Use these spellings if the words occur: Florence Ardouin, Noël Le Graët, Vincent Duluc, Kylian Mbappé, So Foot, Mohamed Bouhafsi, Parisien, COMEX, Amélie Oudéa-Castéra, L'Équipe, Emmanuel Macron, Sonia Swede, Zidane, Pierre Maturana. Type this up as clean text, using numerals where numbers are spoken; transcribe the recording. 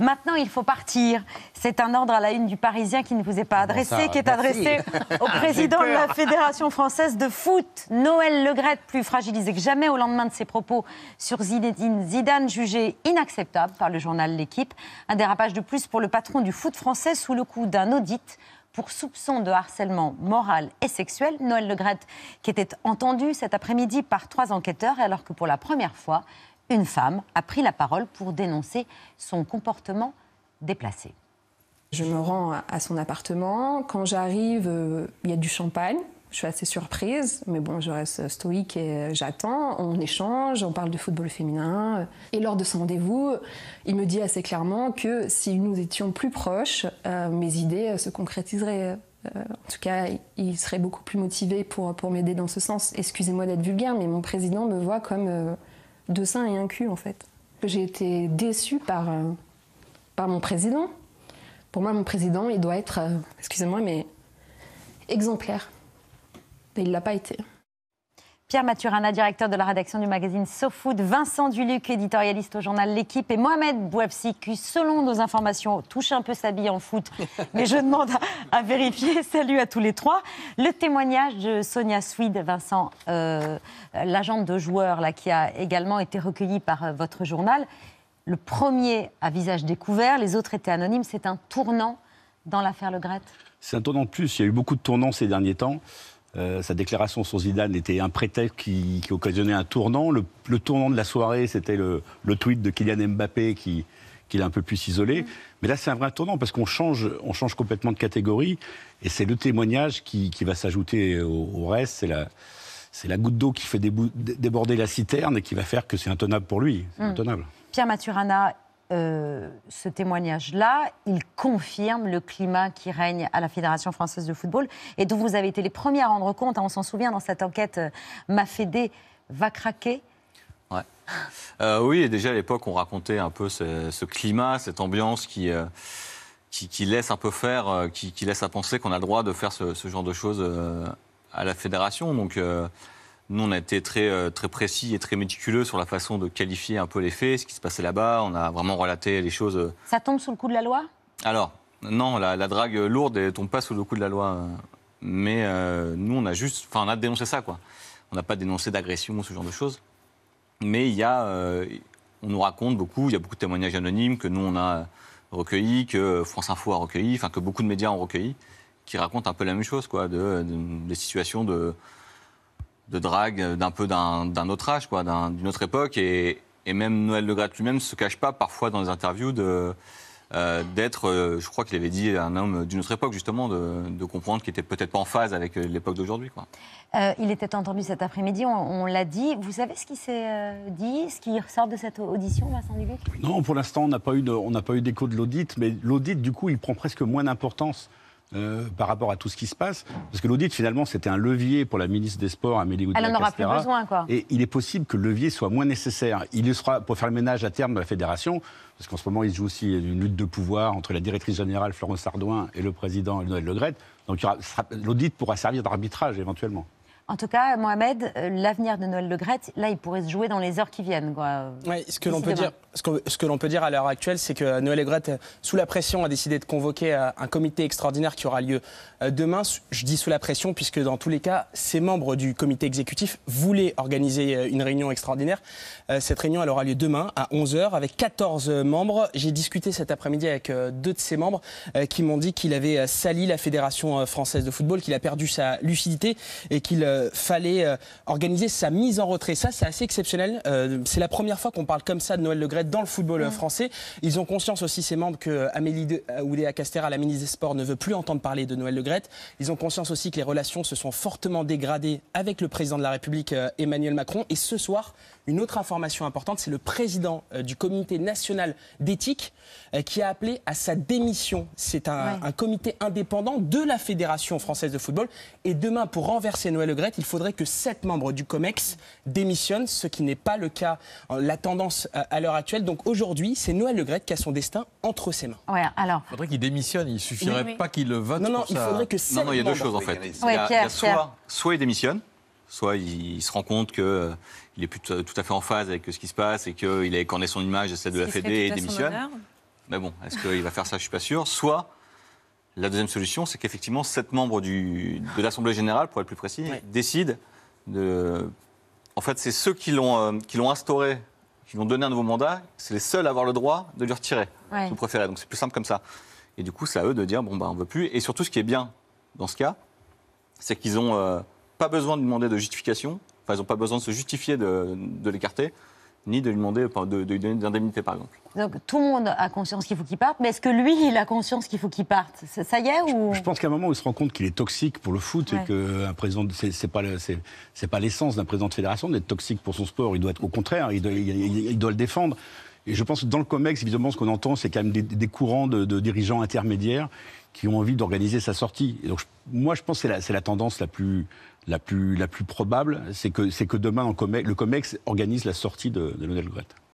Maintenant, il faut partir. C'est un ordre à la une du Parisien qui ne vous est pas adressé, qui est adressé au président de la Fédération française de foot, Noël Le Graët, plus fragilisé que jamais au lendemain de ses propos sur Zinedine Zidane, jugé inacceptable par le journal L'Équipe. Un dérapage de plus pour le patron du foot français sous le coup d'un audit pour soupçon de harcèlement moral et sexuel. Noël Le Graët qui était entendu cet après-midi par 3 enquêteurs, alors que pour la première fois, une femme a pris la parole pour dénoncer son comportement déplacé. Je me rends à son appartement. Quand j'arrive, il y a du champagne. Je suis assez surprise, mais bon, je reste stoïque et j'attends. On échange, on parle de football féminin. Et lors de ce rendez-vous, il me dit assez clairement que si nous étions plus proches, mes idées se concrétiseraient. En tout cas, il serait beaucoup plus motivé pour m'aider dans ce sens. Excusez-moi d'être vulgaire, mais mon président me voit comme... deux seins et un cul, en fait. J'ai été déçue par mon président. Pour moi, mon président, il doit être, excusez-moi, mais exemplaire. Et il ne l'a pas été. Pierre Maturana, directeur de la rédaction du magazine So Foot, Vincent Duluc, éditorialiste au journal L'Équipe, et Mohamed Bouhafsi, qui, selon nos informations, touche un peu sa bille en foot, mais je demande à vérifier. Salut à tous les 3. Le témoignage de Sonia Swede, Vincent, l'agente de joueurs là, qui a également été recueillie par votre journal. Le premier à visage découvert, les autres étaient anonymes. C'est un tournant dans l'affaire Le Graët. C'est un tournant de plus. Il y a eu beaucoup de tournants ces derniers temps. Sa déclaration sur Zidane était un prétexte qui occasionnait un tournant. Le tournant de la soirée, c'était le tweet de Kylian Mbappé qui l'a un peu plus isolé. Mais là, c'est un vrai tournant parce qu'on change complètement de catégorie. Et c'est le témoignage qui va s'ajouter au reste. C'est la goutte d'eau qui fait déborder la citerne et qui va faire que c'est intenable pour lui. C'est intenable. Pierre Maturana, ce témoignage-là, il confirme le climat qui règne à la Fédération française de football et dont vous avez été les premiers à rendre compte. Hein, on s'en souvient dans cette enquête, ma Fédé va craquer. Ouais. Oui, déjà à l'époque, on racontait un peu ce climat, cette ambiance qui laisse un peu faire, qui laisse à penser qu'on a le droit de faire ce genre de choses à la Fédération. Donc, nous, on a été très, très précis et très méticuleux sur la façon de qualifier un peu les faits, ce qui se passait là-bas. On a vraiment relaté les choses. Ça tombe sous le coup de la loi? Alors, non, la drague lourde ne tombe pas sous le coup de la loi. Mais nous, on a dénoncé ça, quoi. On n'a pas dénoncé d'agression ou ce genre de choses. Mais on nous raconte beaucoup, il y a beaucoup de témoignages anonymes que nous, on a recueillis, que France Info a recueillis, enfin que beaucoup de médias ont recueillis, qui racontent un peu la même chose, quoi, des situations de drague d'un peu d'un autre âge, quoi, d'une autre époque. Et même Noël Le Graët lui-même ne se cache pas parfois dans les interviews d'être, je crois qu'il avait dit, un homme d'une autre époque, justement, de comprendre qu'il n'était peut-être pas en phase avec l'époque d'aujourd'hui. Il était entendu cet après-midi, on l'a dit. Vous savez ce qui s'est dit, ce qui ressort de cette audition, Vincent Duluc? Non, pour l'instant, on n'a pas eu d'écho de l'audit, mais l'audit, du coup, il prend presque moins d'importance par rapport à tout ce qui se passe, parce que l'audit, finalement, c'était un levier pour la ministre des Sports, Amélie Oudéa-Castéra. Elle n'en aura plus besoin, quoi. Et il est possible que le levier soit moins nécessaire. Il le sera pour faire le ménage à terme de la Fédération, parce qu'en ce moment, il se joue aussi une lutte de pouvoir entre la directrice générale Florence Ardouin et le président Noël Le Graët. Donc l'audit pourra servir d'arbitrage, éventuellement. En tout cas, Mohamed, l'avenir de Noël Le Graët, là, il pourrait se jouer dans les heures qui viennent. Oui, ce que l'on peut dire à l'heure actuelle, c'est que Noël Le Graët, sous la pression, a décidé de convoquer un comité extraordinaire qui aura lieu demain. Je dis sous la pression, puisque dans tous les cas, ses membres du comité exécutif voulaient organiser une réunion extraordinaire. Cette réunion, elle aura lieu demain à 11h avec 14 membres. J'ai discuté cet après-midi avec 2 de ses membres qui m'ont dit qu'il avait sali la Fédération française de football, qu'il a perdu sa lucidité et qu'il fallait organiser sa mise en retrait. Ça, c'est assez exceptionnel. C'est la première fois qu'on parle comme ça de Noël Le Graët dans le football français. Ils ont conscience aussi, ces membres, que Amélie Oudéa-Castéra, la ministre des Sports, ne veut plus entendre parler de Noël Le Graët. Ils ont conscience aussi que les relations se sont fortement dégradées avec le président de la République, Emmanuel Macron. Et ce soir, une autre information importante, c'est le président du comité national d'éthique qui a appelé à sa démission. C'est un comité indépendant de la Fédération française de football. Et demain, pour renverser Noël Le Graët, il faudrait que 7 membres du COMEX démissionnent, ce qui n'est pas le cas, la tendance à l'heure actuelle. Donc aujourd'hui, c'est Noël Le Graët qui a son destin entre ses mains. Ouais, alors... Il faudrait qu'il démissionne, il ne suffirait pas qu'il le vote. Non, il faudrait que 7 membres... il y a 2 choses en fait. Soit il démissionne, soit il se rend compte qu'il n'est plus tout à fait en phase avec ce qui se passe et qu'il a écorné son image, celle de la Fédé, et démissionne. mais bon, est-ce qu'il va faire ça? Je ne suis pas sûr. Soit, la deuxième solution, c'est qu'effectivement, 7 membres de l'Assemblée Générale, pour être plus précis, oui, décident de... En fait, c'est ceux qui l'ont instauré, qui l'ont donné un nouveau mandat, c'est les seuls à avoir le droit de lui retirer, oui, si vous préférez. Donc c'est plus simple comme ça. Et du coup, c'est à eux de dire, bon, ben, on ne veut plus. Et surtout, ce qui est bien dans ce cas, c'est qu'ils n'ont pas besoin de lui demander de justification. Enfin, ils n'ont pas besoin de se justifier de l'écarter, ni de lui demander de lui donner d'indemnité, par exemple. Donc tout le monde a conscience qu'il faut qu'il parte, mais est-ce que lui, il a conscience qu'il faut qu'il parte? Ça y est ou... Je pense qu'à un moment, il se rend compte qu'il est toxique pour le foot, ouais, et que un président, c'est pas l'essence d'un président de fédération d'être toxique pour son sport. Il doit être au contraire, il doit le défendre. Et je pense que dans le COMEX, évidemment, ce qu'on entend, c'est quand même des courants de dirigeants intermédiaires qui ont envie d'organiser sa sortie. Et donc, moi, je pense que c'est la tendance la plus probable, c'est que demain, le COMEX organise la sortie de Noël Le Graët.